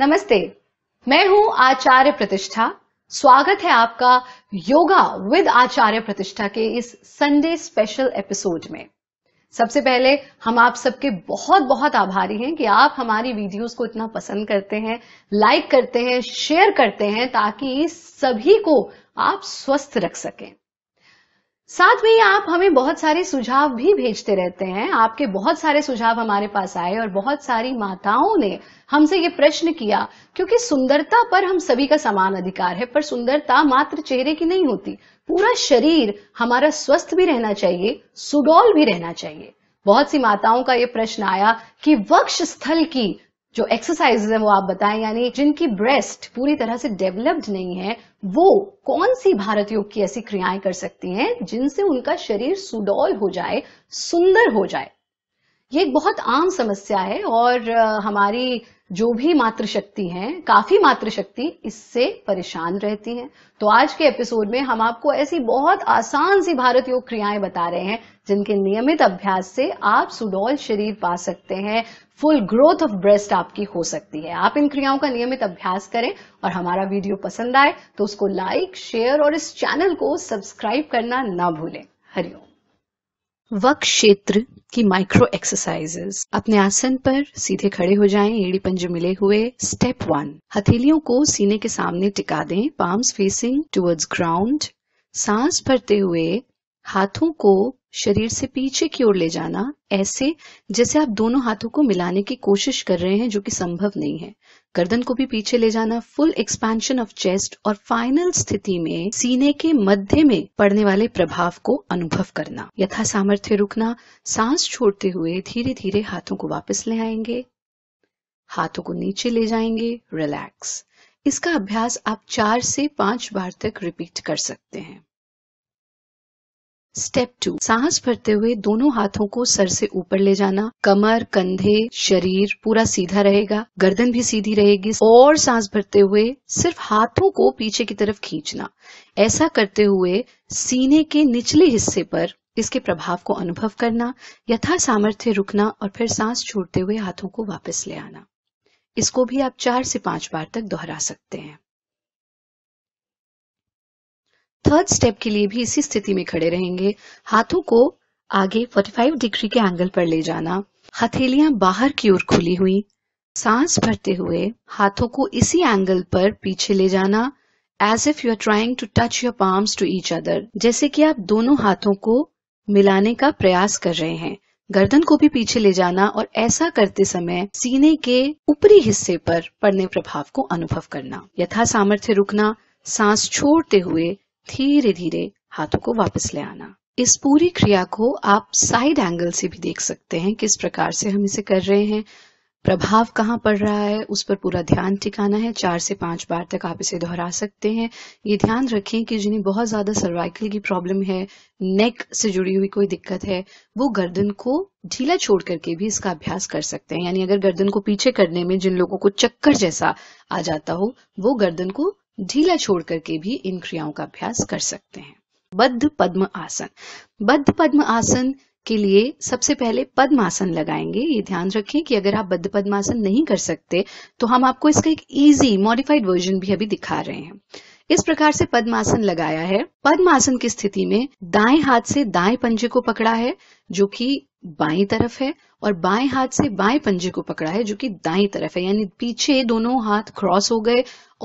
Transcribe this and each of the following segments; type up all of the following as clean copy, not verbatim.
नमस्ते, मैं हूं आचार्य प्रतिष्ठा। स्वागत है आपका योगा विद आचार्य प्रतिष्ठा के इस संडे स्पेशल एपिसोड में। सबसे पहले हम आप सबके बहुत बहुत आभारी हैं कि आप हमारी वीडियोस को इतना पसंद करते हैं, लाइक करते हैं, शेयर करते हैं, ताकि सभी को आप स्वस्थ रख सकें। साथ में ही आप हमें बहुत सारे सुझाव भी भेजते रहते हैं। आपके बहुत सारे सुझाव हमारे पास आए और बहुत सारी माताओं ने हमसे ये प्रश्न किया, क्योंकि सुंदरता पर हम सभी का समान अधिकार है, पर सुंदरता मात्र चेहरे की नहीं होती, पूरा शरीर हमारा स्वस्थ भी रहना चाहिए, सुडौल भी रहना चाहिए। बहुत सी माताओं का ये प्रश्न आया कि वक्ष स्थल की जो एक्सरसाइजेज है वो आप बताएं, यानी जिनकी ब्रेस्ट पूरी तरह से डेवलप्ड नहीं है वो कौन सी भारत योग की ऐसी क्रियाएं कर सकती हैं जिनसे उनका शरीर सुडौल हो जाए, सुंदर हो जाए। ये एक बहुत आम समस्या है और हमारी जो भी मातृशक्ति है, काफी मातृशक्ति इससे परेशान रहती हैं। तो आज के एपिसोड में हम आपको ऐसी बहुत आसान सी भारत योग क्रियाएं बता रहे हैं जिनके नियमित अभ्यास से आप सुडौल शरीर पा सकते हैं, फुल ग्रोथ ऑफ ब्रेस्ट आपकी हो सकती है। आप इन क्रियाओं का नियमित अभ्यास करें और हमारा वीडियो पसंद आए तो उसको लाइक, शेयर और इस चैनल को सब्सक्राइब करना ना भूलें। हरिओम। वक्ष क्षेत्र की माइक्रो एक्सरसाइजेस। अपने आसन पर सीधे खड़े हो जाएं, एड़ी पंजे मिले हुए। स्टेप 1, हथेलियों को सीने के सामने टिका दें, पाम्स फेसिंग टुवर्ड्स ग्राउंड। सांस भरते हुए हाथों को शरीर से पीछे की ओर ले जाना, ऐसे जैसे आप दोनों हाथों को मिलाने की कोशिश कर रहे हैं, जो कि संभव नहीं है। गर्दन को भी पीछे ले जाना, फुल एक्सपेंशन ऑफ चेस्ट। और फाइनल स्थिति में सीने के मध्य में पड़ने वाले प्रभाव को अनुभव करना, यथा सामर्थ्य रुकना। सांस छोड़ते हुए धीरे धीरे हाथों को वापस ले आएंगे, हाथों को नीचे ले जाएंगे, रिलैक्स। इसका अभ्यास आप 4 से 5 बार तक रिपीट कर सकते हैं। स्टेप 2, सांस भरते हुए दोनों हाथों को सर से ऊपर ले जाना। कमर, कंधे, शरीर पूरा सीधा रहेगा, गर्दन भी सीधी रहेगी। और सांस भरते हुए सिर्फ हाथों को पीछे की तरफ खींचना। ऐसा करते हुए सीने के निचले हिस्से पर इसके प्रभाव को अनुभव करना, यथा सामर्थ्य रुकना और फिर सांस छोड़ते हुए हाथों को वापस ले आना। इसको भी आप 4 से 5 बार तक दोहरा सकते हैं। थर्ड स्टेप के लिए भी इसी स्थिति में खड़े रहेंगे। हाथों को आगे 45 डिग्री के एंगल पर ले जाना, हथेलियां बाहर की ओर खुली हुई। सांस भरते हुए हाथों को इसी एंगल पर पीछे ले जाना, as if you are trying to touch your palms to each other, जैसे कि आप दोनों हाथों को मिलाने का प्रयास कर रहे हैं। गर्दन को भी पीछे ले जाना और ऐसा करते समय सीने के ऊपरी हिस्से पर पड़ने प्रभाव को अनुभव करना, यथा सामर्थ्य रुकना। सांस छोड़ते हुए धीरे धीरे हाथों को वापस ले आना। इस पूरी क्रिया को आप साइड एंगल से भी देख सकते हैं, किस प्रकार से हम इसे कर रहे हैं, प्रभाव कहाँ पड़ रहा है, उस पर पूरा ध्यान टिकाना है। 4 से 5 बार तक आप इसे दोहरा सकते हैं। ये ध्यान रखें कि जिन्हें बहुत ज्यादा सर्वाइकल की प्रॉब्लम है, नेक से जुड़ी हुई कोई दिक्कत है, वो गर्दन को ढीला छोड़ करके भी इसका अभ्यास कर सकते हैं। यानी अगर गर्दन को पीछे करने में जिन लोगों को चक्कर जैसा आ जाता हो, वो गर्दन को ढीला छोड़ करके भी इन क्रियाओं का अभ्यास कर सकते हैं। बद्ध पद्मासन। बद्ध पद्मासन के लिए सबसे पहले पद्मासन लगाएंगे। ये ध्यान रखें कि अगर आप बद्ध पद्मासन नहीं कर सकते तो हम आपको इसका एक इजी मॉडिफाइड वर्जन भी अभी दिखा रहे हैं। इस प्रकार से पद्मासन लगाया है। पद्मासन की स्थिति में दाएं हाथ से दाएं पंजे को पकड़ा है जो कि बाईं तरफ है, और बाएं हाथ से बाएं पंजे को पकड़ा है जो कि दाईं तरफ है। यानी पीछे दोनों हाथ क्रॉस हो गए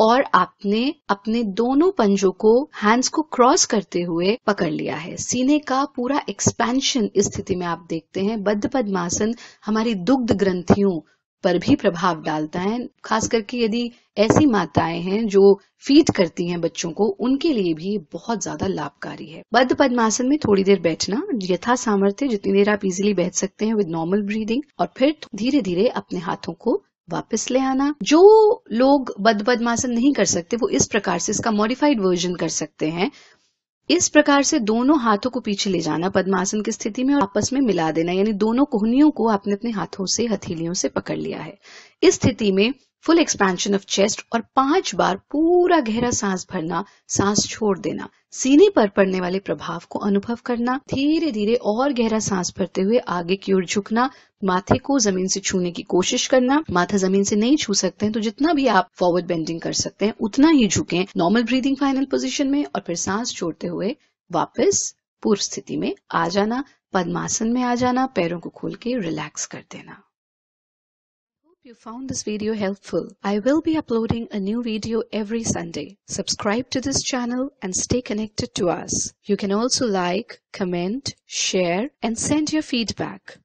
और आपने अपने दोनों पंजों को, हैंड्स को क्रॉस करते हुए पकड़ लिया है। सीने का पूरा एक्सपेंशन इस स्थिति में आप देखते हैं। बद्ध पद्मासन हमारी दुग्ध ग्रंथियों पर भी प्रभाव डालता है, खास करके यदि ऐसी माताएं हैं जो फीड करती हैं बच्चों को, उनके लिए भी बहुत ज्यादा लाभकारी है। बद्ध पद्मासन में थोड़ी देर बैठना, यथा सामर्थ्य जितनी देर आप इजीली बैठ सकते हैं विद नॉर्मल ब्रीदिंग, और फिर धीरे धीरे अपने हाथों को वापस ले आना। जो लोग बद्ध पद्मासन नहीं कर सकते वो इस प्रकार से इसका मॉडिफाइड वर्जन कर सकते हैं। इस प्रकार से दोनों हाथों को पीछे ले जाना पद्मासन की स्थिति में और आपस में मिला देना, यानी दोनों कोहनियों को आपने अपने हाथों से, हथेलियों से पकड़ लिया है। इस स्थिति में फुल एक्सपेंशन ऑफ चेस्ट और 5 बार पूरा गहरा सांस भरना, सांस छोड़ देना, सीने पर पड़ने वाले प्रभाव को अनुभव करना, धीरे धीरे और गहरा सांस भरते हुए आगे की ओर झुकना, माथे को जमीन से छूने की कोशिश करना। माथा जमीन से नहीं छू सकते हैं तो जितना भी आप फॉरवर्ड बेंडिंग कर सकते हैं उतना ही झुकें, नॉर्मल ब्रीदिंग फाइनल पोजीशन में, और फिर सांस छोड़ते हुए वापस पूर्व स्थिति में आ जाना, पद्मासन में आ जाना, पैरों को खोल के रिलैक्स कर देना। You found this video helpful. I will be uploading a new video every Sunday. Subscribe to this channel and stay connected to us. You can also like, comment, share and send your feedback.